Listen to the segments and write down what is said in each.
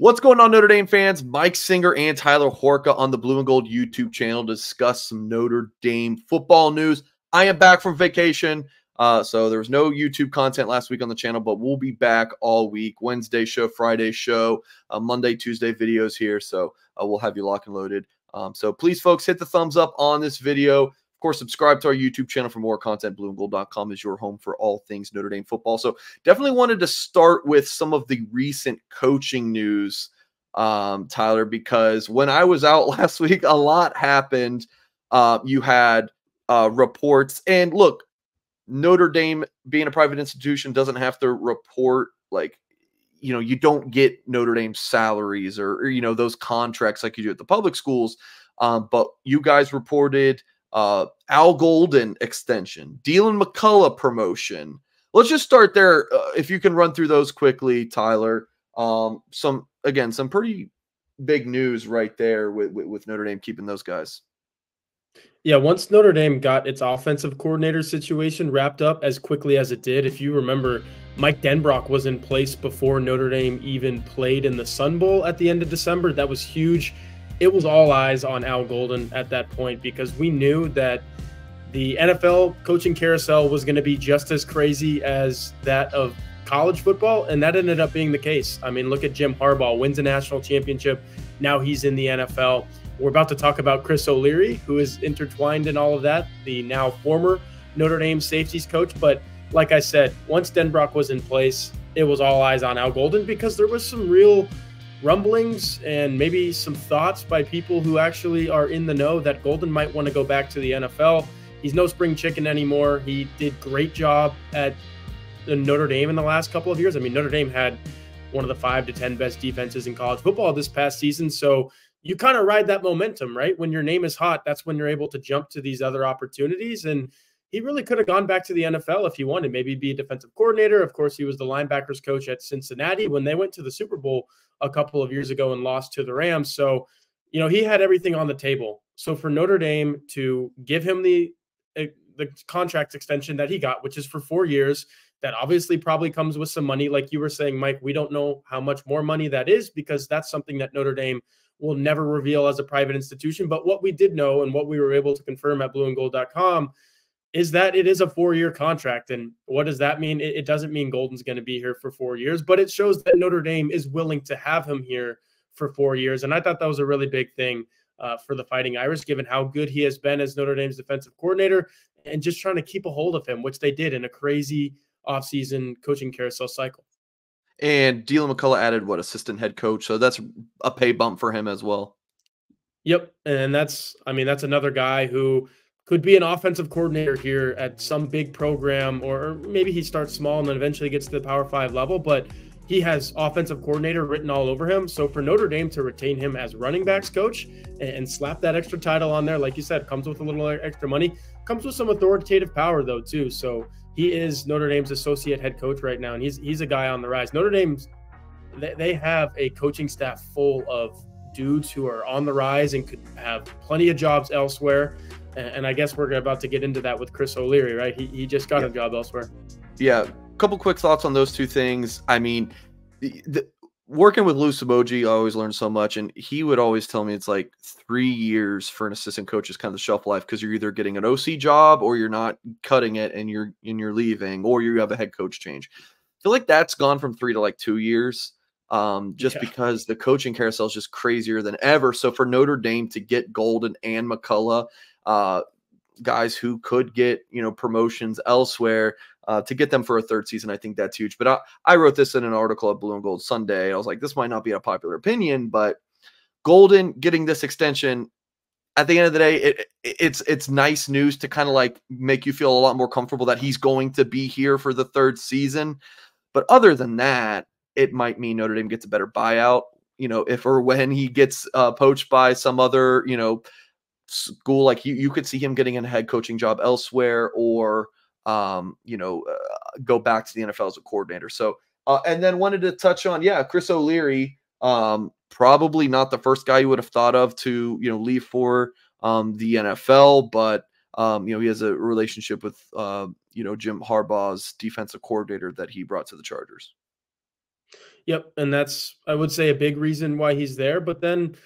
What's going on, Notre Dame fans? Mike Singer and Tyler Horka on the Blue and Gold YouTube channel discuss some Notre Dame football news. I am back from vacation, so there was no YouTube content last week on the channel, but we'll be back all week. Wednesday show, Friday show, Monday, Tuesday videos here, so we'll have you locked and loaded. So please, folks, hit the thumbs up on this video. Of course, subscribe to our YouTube channel for more content. Blueandgold.com is your home for all things Notre Dame football. So definitely wanted to start with some of the recent coaching news, Tyler, because when I was out last week, a lot happened. You had reports. And look, Notre Dame being a private institution doesn't have to report, like, you know, you don't get Notre Dame salaries or you know, those contracts like you do at the public schools. But you guys reported Al Golden extension, Dylan McCullough promotion. Let's just start there. If you can run through those quickly, Tyler. Some pretty big news right there with Notre Dame keeping those guys. Yeah, once Notre Dame got its offensive coordinator situation wrapped up as quickly as it did, if you remember, Mike Denbrock was in place before Notre Dame even played in the Sun Bowl at the end of December. That was huge. It was all eyes on Al Golden at that point because we knew that the NFL coaching carousel was going to be just as crazy as that of college football, and that ended up being the case. I mean, look at Jim Harbaugh, wins a national championship. Now he's in the NFL. We're about to talk about Chris O'Leary, who is intertwined in all of that, the now former Notre Dame safeties coach. But like I said, once Denbrock was in place, it was all eyes on Al Golden because there was some real rumblings and maybe some thoughts by people who actually are in the know that Golden might want to go back to the NFL. He's no spring chicken anymore. He did a great job at Notre Dame in the last couple of years. I mean, Notre Dame had one of the 5 to 10 best defenses in college football this past season. So you kind of ride that momentum, right? When your name is hot, that's when you're able to jump to these other opportunities. And he really could have gone back to the NFL if he wanted, maybe be a defensive coordinator. Of course, he was the linebackers coach at Cincinnati when they went to the Super Bowl a couple of years ago and lost to the Rams. So, you know, he had everything on the table. So for Notre Dame to give him the contract extension that he got, which is for 4 years, that obviously probably comes with some money. Like you were saying, Mike, we don't know how much more money that is because that's something that Notre Dame will never reveal as a private institution. But what we did know and what we were able to confirm at blueandgold.com is that it is a four-year contract. And what does that mean? It doesn't mean Golden's going to be here for 4 years, but it shows that Notre Dame is willing to have him here for 4 years. And I thought that was a really big thing for the Fighting Irish, given how good he has been as Notre Dame's defensive coordinator and just trying to keep a hold of him, which they did in a crazy offseason coaching carousel cycle. And Dylan McCullough added, what, assistant head coach. So that's a pay bump for him as well. Yep. And that's another guy who could be an offensive coordinator here at some big program, or maybe he starts small and then eventually gets to the Power 5 level, but he has offensive coordinator written all over him. So for Notre Dame to retain him as running backs coach and slap that extra title on there, like you said, comes with a little extra money, comes with some authoritative power though too. So he is Notre Dame's associate head coach right now, and he's a guy on the rise. Notre Dame's, they have a coaching staff full of dudes who are on the rise and could have plenty of jobs elsewhere. And I guess we're about to get into that with Chris O'Leary, right? He just got a job elsewhere. Yeah. A couple quick thoughts on those two things. I mean, working with Lou Somogyi, I always learned so much. And he would always tell me it's like 3 years for an assistant coach is kind of the shelf life because you're either getting an OC job or you're not cutting it and you're leaving, or you have a head coach change. I feel like that's gone from 3 to like 2 years. Because the coaching carousel is just crazier than ever. So for Notre Dame to get Golden and McCullough, guys who could get, you know, promotions elsewhere, to get them for a third season, I think that's huge. But I wrote this in an article at Blue and Gold Sunday. I was like, this might not be a popular opinion, but Golden getting this extension, at the end of the day, it's nice news to kind of like make you feel a lot more comfortable that he's going to be here for the third season. But other than that, it might mean Notre Dame gets a better buyout, you know, if or when he gets poached by some other, you know, school. Like you could see him getting a head coaching job elsewhere, or go back to the NFL as a coordinator. So and then wanted to touch on Chris O'Leary, probably not the first guy you would have thought of to, you know, leave for the NFL, but he has a relationship with Jim Harbaugh's defensive coordinator that he brought to the Chargers. Yep, and that's, I would say, a big reason why he's there. But then,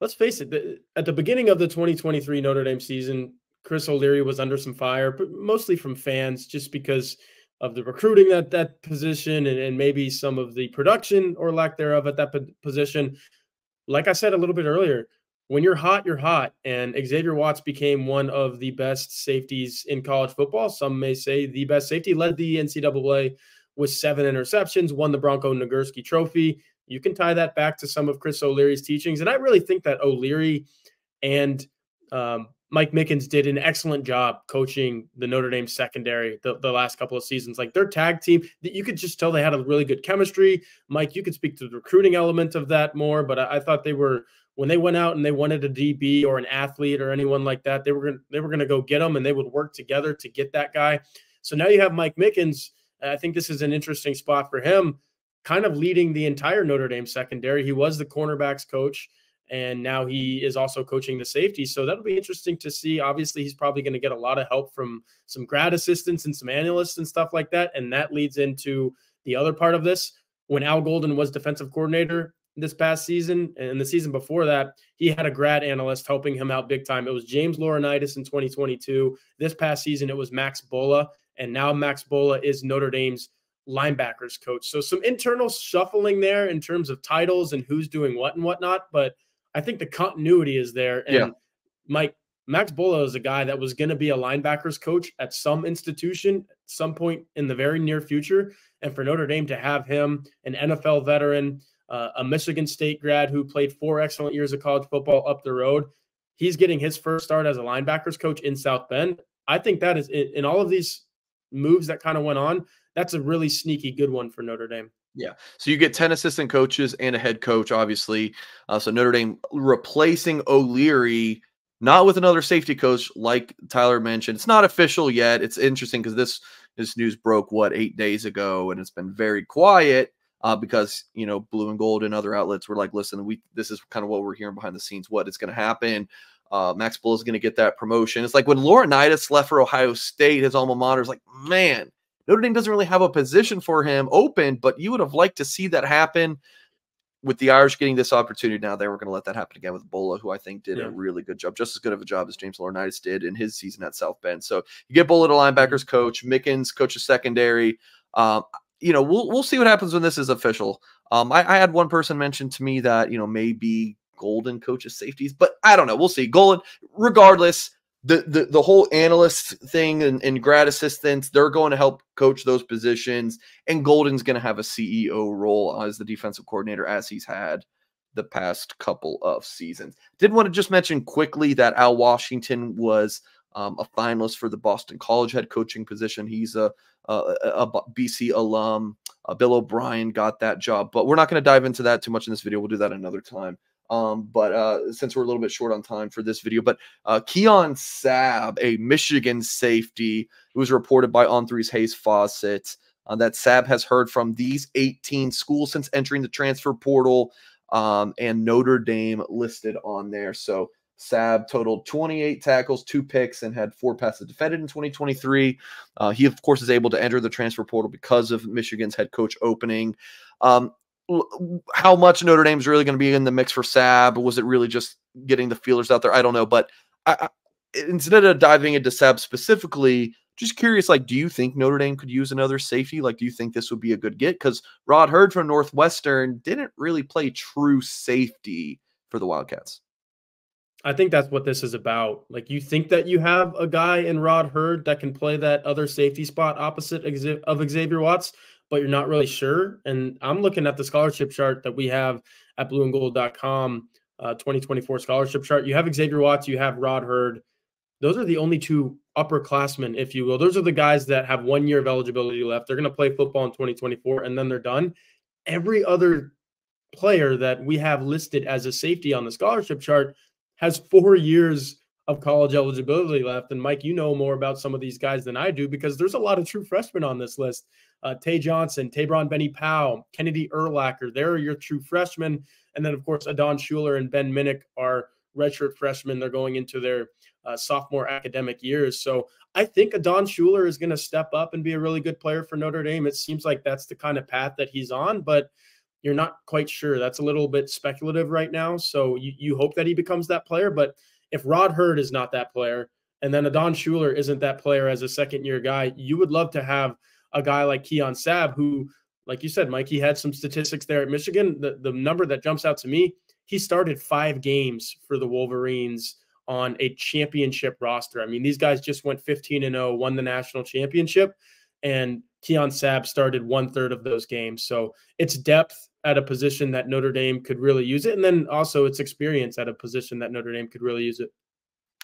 let's face it, at the beginning of the 2023 Notre Dame season, Chris O'Leary was under some fire, but mostly from fans, just because of the recruiting at that position and maybe some of the production or lack thereof at that position. Like I said a little bit earlier, when you're hot, you're hot. And Xavier Watts became one of the best safeties in college football. Some may say the best safety, led the NCAA with 7 interceptions, won the Bronco Nagurski Trophy. You can tie that back to some of Chris O'Leary's teachings. And I really think that O'Leary and Mike Mickens did an excellent job coaching the Notre Dame secondary the last couple of seasons. Like, their tag team, you could just tell they had a really good chemistry. Mike, you could speak to the recruiting element of that more, but I thought they were, when they went out and they wanted a DB or an athlete or anyone like that, they were going to go get them, and they would work together to get that guy. So now you have Mike Mickens. I think this is an interesting spot for him, kind of leading the entire Notre Dame secondary. He was the cornerbacks coach, and now he is also coaching the safety. So that'll be interesting to see. Obviously, he's probably going to get a lot of help from some grad assistants and some analysts and stuff like that. And that leads into the other part of this. When Al Golden was defensive coordinator this past season and the season before that, he had a grad analyst helping him out big time. It was James Laurinaitis in 2022. This past season, it was Max Bolla. And now Max Bolla is Notre Dame's linebackers coach. So some internal shuffling there in terms of titles and who's doing what and whatnot, but I think the continuity is there. And yeah, Max Bolla is a guy that was going to be a linebackers coach at some institution at some point in the very near future. And for Notre Dame to have him, an NFL veteran, a Michigan State grad who played 4 excellent years of college football up the road, he's getting his first start as a linebackers coach in South Bend. I think that is, in all of these moves that kind of went on, that's a really sneaky good one for Notre Dame. Yeah. So you get 10 assistant coaches and a head coach, obviously. So Notre Dame replacing O'Leary, not with another safety coach like Tyler mentioned. It's not official yet. It's interesting because this news broke, what, 8 days ago, and it's been very quiet because, you know, Blue and Gold and other outlets were like, listen, this is kind of what we're hearing behind the scenes, what is going to happen. Max Bolla is going to get that promotion. It's like when Laurinaitis left for Ohio State, his alma mater, is like, man, Notre Dame doesn't really have a position for him open, but you would have liked to see that happen. With the Irish getting this opportunity now, they were going to let that happen again with Bolla, who I think did a really good job, just as good of a job as James Laurinaitis did in his season at South Bend. So you get Bolla to linebackers coach, Mickens coaches secondary. You know, we'll see what happens when this is official. I had one person mention to me that, you know, maybe Golden coaches safeties, but I don't know. We'll see. Golden, regardless, the whole analyst thing and grad assistants, they're going to help coach those positions, and Golden's going to have a CEO role as the defensive coordinator, as he's had the past couple of seasons. Did want to just mention quickly that Al Washington was a finalist for the Boston College head coaching position. He's a BC alum. Bill O'Brien got that job, but we're not going to dive into that too much in this video. We'll do that another time. Since we're a little bit short on time for this video, but Keon Sabb, a Michigan safety, who was reported by On3's Hayes Fawcett, that Sabb has heard from these 18 schools since entering the transfer portal, and Notre Dame listed on there. So Sabb totaled 28 tackles, 2 picks, and had 4 passes defended in 2023. He, of course, is able to enter the transfer portal because of Michigan's head coach opening. How much Notre Dame is really going to be in the mix for Sabb? Was it really just getting the feelers out there? I don't know. But instead of diving into Sabb specifically, just curious, like, do you think Notre Dame could use another safety? Like, do you think this would be a good get? Because Rod Heard from Northwestern didn't really play true safety for the Wildcats. I think that's what this is about. Like, you think that you have a guy in Rod Heard that can play that other safety spot opposite of Xavier Watts, but you're not really sure. And I'm looking at the scholarship chart that we have at blueandgold.com, 2024 scholarship chart. You have Xavier Watts, you have Rod Heard. Those are the only 2 upperclassmen, if you will. Those are the guys that have 1 year of eligibility left. They're going to play football in 2024, and then they're done. Every other player that we have listed as a safety on the scholarship chart has 4 years of college eligibility left. And Mike, you know more about some of these guys than I do, because there's a lot of true freshmen on this list. Tay Johnson, Tabron, Benny Powell, Kennedy Urlacher, they're your true freshmen. And then, of course, Adon Schuler and Ben Minnick are redshirt freshmen. They're going into their sophomore academic years. So I think Adon Schuler is going to step up and be a really good player for Notre Dame. It seems like that's the kind of path that he's on, but you're not quite sure. That's a little bit speculative right now. So you hope that he becomes that player. But if Rod Heard is not that player, and then Adon Schuler isn't that player as a second-year guy, you would love to have a guy like Keon Sabb, who, like you said, Mike, he had some statistics there at Michigan. The number that jumps out to me, he started 5 games for the Wolverines on a championship roster. I mean, these guys just went 15-0, won the national championship, and Keon Sabb started 1/3 of those games. So it's depth at a position that Notre Dame could really use it, and then also it's experience at a position that Notre Dame could really use it.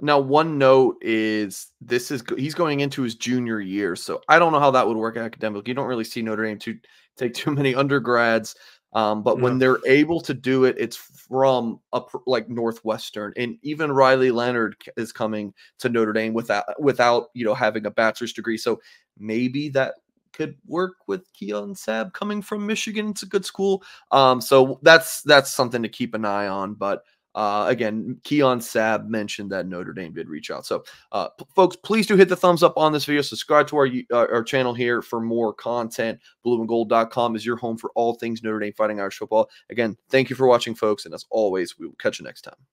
Now, one note is he's going into his junior year, so I don't know how that would work academically. You don't really see Notre Dame to take too many undergrads, but when they're able to do it, it's from up like Northwestern, and even Riley Leonard is coming to Notre Dame without having a bachelor's degree. So maybe that could work with Keon Sabb coming from Michigan. It's a good school, so that's something to keep an eye on, but. Again, Keon Sabb mentioned that Notre Dame did reach out. So, folks, please do hit the thumbs up on this video. Subscribe to our channel here for more content. Blueandgold.com is your home for all things Notre Dame Fighting Irish football. Again, thank you for watching, folks. And as always, we will catch you next time.